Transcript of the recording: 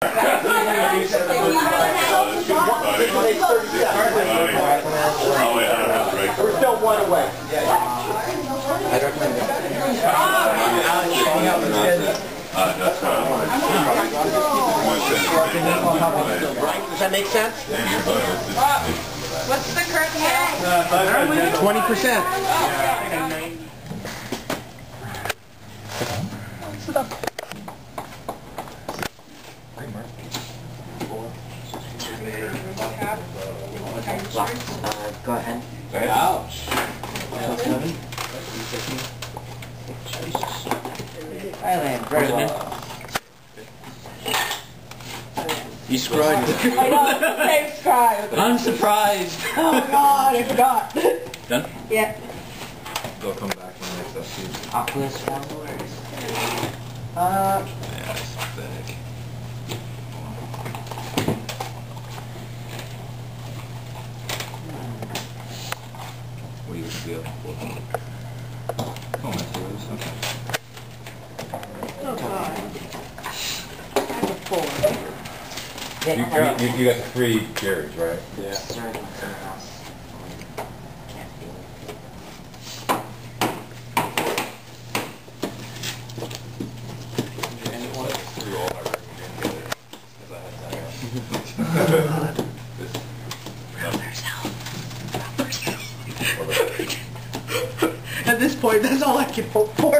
We're still one away. I recommend that. Does that make sense? 20%. Sit up. Go ahead. Ouch. Jesus. I land very well. You screwed. I know. Thanks, cry. I'm surprised. Oh God, I forgot. Done? Yeah. They'll come back when they next season. Oculus followers. Yeah, it's pathetic. What do you feel? Oh my goodness, okay. Oh God. I have a four. You got 3 Jerry's, right? Yeah. At this point, that's all I can hope for.